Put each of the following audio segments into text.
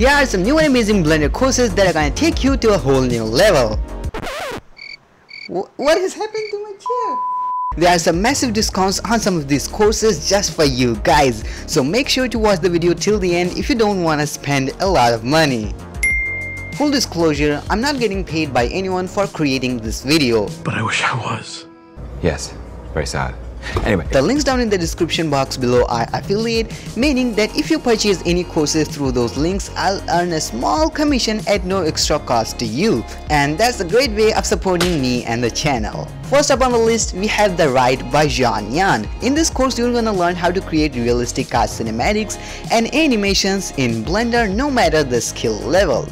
Here are some new and amazing Blender courses that are gonna take you to a whole new level. What has happened to my chair? There are some massive discounts on some of these courses just for you guys, so make sure to watch the video till the end if you don't wanna spend a lot of money. Full disclosure, I'm not getting paid by anyone for creating this video. But I wish I was. Yes, very sad. Anyway, the links down in the description box below are affiliate, meaning that if you purchase any courses through those links, I'll earn a small commission at no extra cost to you, and that's a great way of supporting me and the channel. First up on the list, we have The Ride by Zhang Yan. In this course, you're gonna learn how to create realistic car cinematics and animations in Blender no matter the skill level.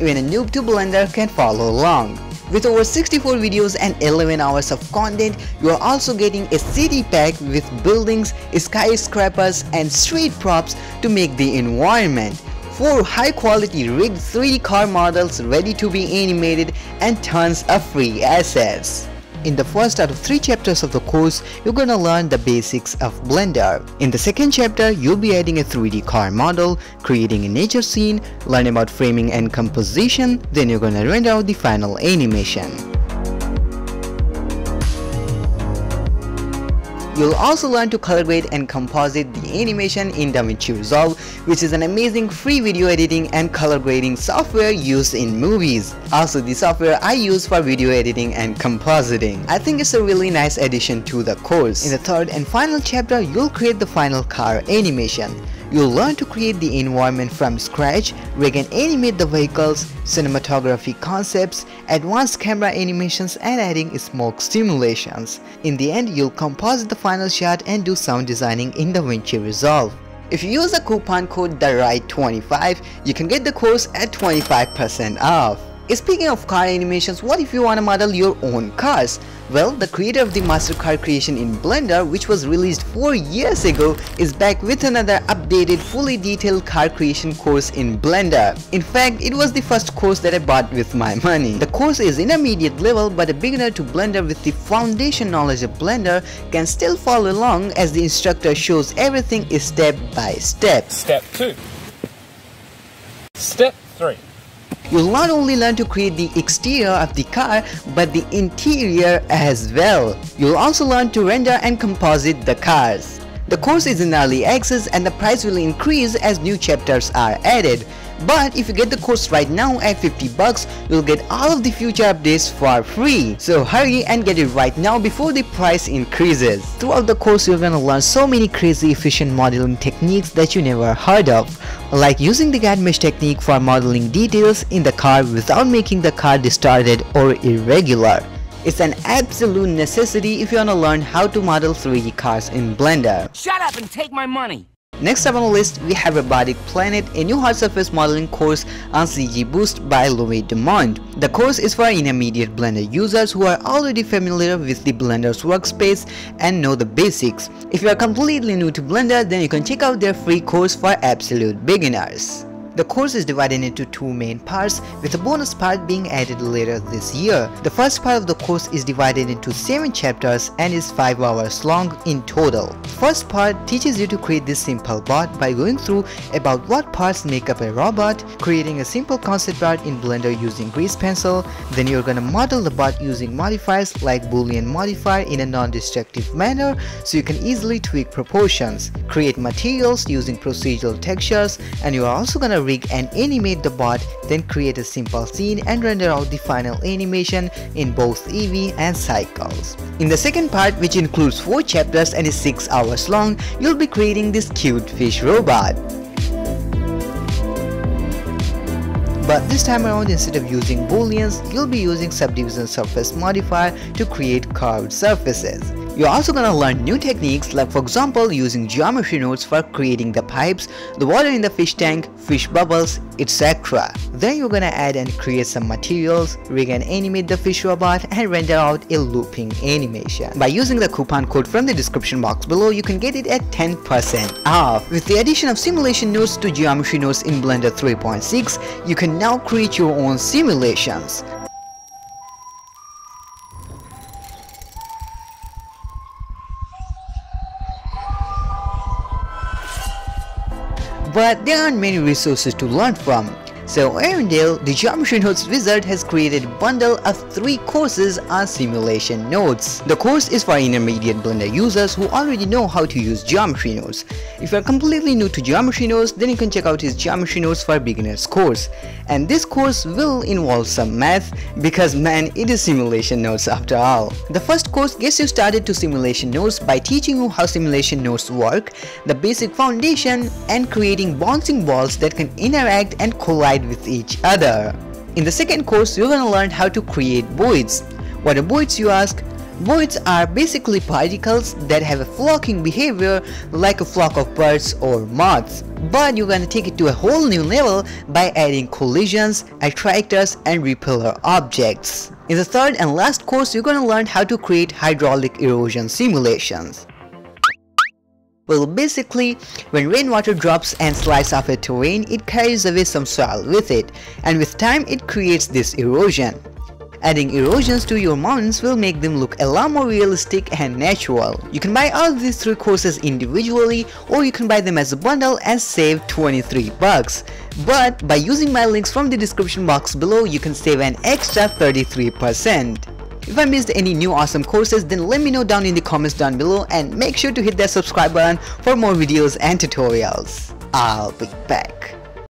Even a noob to Blender can follow along. With over 64 videos and 11 hours of content, you are also getting a city pack with buildings, skyscrapers, and street props to make the environment, 4 high-quality rigged 3D car models ready to be animated, and tons of free assets. In the first out of 3 chapters of the course, you're gonna learn the basics of Blender. In the second chapter, you'll be adding a 3D car model, creating a nature scene, learn about framing and composition, then you're gonna render out the final animation. You'll also learn to color grade and composite the animation in DaVinci Resolve, which is an amazing free video editing and color grading software used in movies. Also the software I use for video editing and compositing. I think it's a really nice addition to the course. In the third and final chapter, you'll create the final car animation. You'll learn to create the environment from scratch, where you can animate the vehicles, cinematography concepts, advanced camera animations, and adding smoke simulations. In the end, you'll composite the final shot and do sound designing in DaVinci Resolve. If you use the coupon code THERIGHT25, you can get the course at 25% off. Speaking of car animations, what if you want to model your own cars? Well, the creator of the Master Car Creation in Blender, which was released 4 years ago, is back with another updated, fully detailed car creation course in Blender. In fact, it was the first course that I bought with my money. The course is intermediate level, but a beginner to Blender with the foundation knowledge of Blender can still follow along as the instructor shows everything is step by step. Step 2. Step 3. You'll not only learn to create the exterior of the car, but the interior as well. You'll also learn to render and composite the cars. The course is in early access and the price will increase as new chapters are added. But if you get the course right now at $50, you'll get all of the future updates for free. So hurry and get it right now before the price increases. Throughout the course, you're gonna learn so many crazy efficient modeling techniques that you never heard of, like using the gad mesh technique for modeling details in the car without making the car distorted or irregular. It's an absolute necessity if you wanna learn how to model 3D cars in Blender. Shut up and take my money! Next up on the list, we have Robotic Planet, a new hard surface modeling course on CG Boost by Louis Dumont. The course is for intermediate Blender users who are already familiar with the Blender's workspace and know the basics. If you are completely new to Blender, then you can check out their free course for absolute beginners. The course is divided into 2 main parts, with a bonus part being added later this year. The first part of the course is divided into 7 chapters and is 5 hours long in total. First part teaches you to create this simple bot by going through about what parts make up a robot, creating a simple concept art in Blender using grease pencil, then you're gonna model the bot using modifiers like Boolean modifier in a non-destructive manner so you can easily tweak proportions, create materials using procedural textures, and you're also gonna rig and animate the bot, then create a simple scene and render out the final animation in both Eevee and Cycles. In the second part, which includes 4 chapters and is 6 hours long, you'll be creating this cute fish robot. But this time around, instead of using booleans, you'll be using subdivision surface modifier to create curved surfaces. You're also gonna learn new techniques, like for example using geometry nodes for creating the pipes, the water in the fish tank, fish bubbles, etc. Then you're gonna add and create some materials, rig and animate the fish robot, and render out a looping animation. By using the coupon code from the description box below, you can get it at 10% off. With the addition of simulation nodes to geometry nodes in Blender 3.6, you can now create your own simulations. but there aren't many resources to learn from. So Arendelle, the Geometry Nodes wizard, has created a bundle of 3 courses on Simulation Nodes. The course is for intermediate Blender users who already know how to use Geometry Nodes. If you are completely new to Geometry Nodes, then you can check out his Geometry Nodes for Beginners course. And this course will involve some math, because man, it is Simulation Nodes after all. The first course gets you started to Simulation Nodes by teaching you how Simulation Nodes work, the basic foundation, and creating bouncing balls that can interact and collide with each other. In the second course, you're gonna learn how to create voids. What are voids, you ask? Voids are basically particles that have a flocking behavior like a flock of birds or moths. But you're gonna take it to a whole new level by adding collisions, attractors, and repeller objects. In the third and last course, you're gonna learn how to create hydraulic erosion simulations. Well, basically, when rainwater drops and slides off a terrain, it carries away some soil with it, and with time it creates this erosion. Adding erosions to your mountains will make them look a lot more realistic and natural. You can buy all these 3 courses individually, or you can buy them as a bundle and save 23 bucks. But by using my links from the description box below, you can save an extra 33%. If I missed any new awesome courses, then let me know down in the comments down below, and make sure to hit that subscribe button for more videos and tutorials. I'll be back.